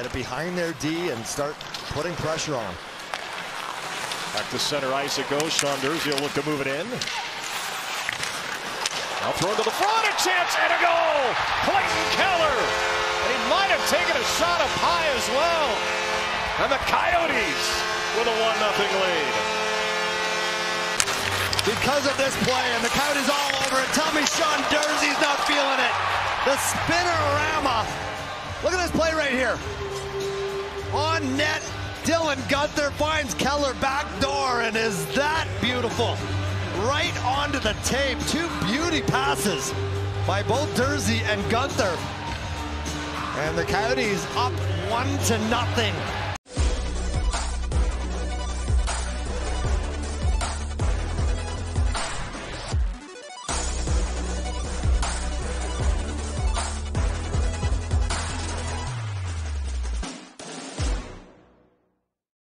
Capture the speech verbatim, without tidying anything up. get it behind their D and start putting pressure on them. Back to center ice it goes. Sean Durzi will look to move it in. Now throw to the front, a chance and a goal. Clayton Keller, and he might have taken a shot up high as well. And the Coyotes with a one nothing lead. Because of this play, and the Coyotes all over it. Tell me Sean Durzi's not feeling it. The spinnerama. Look at this play right here. On net, Dylan Guenther finds Keller back door, and is that beautiful? Right onto the tape. Two beauty passes by both Durzi and Guenther. And the Coyotes up one to nothing.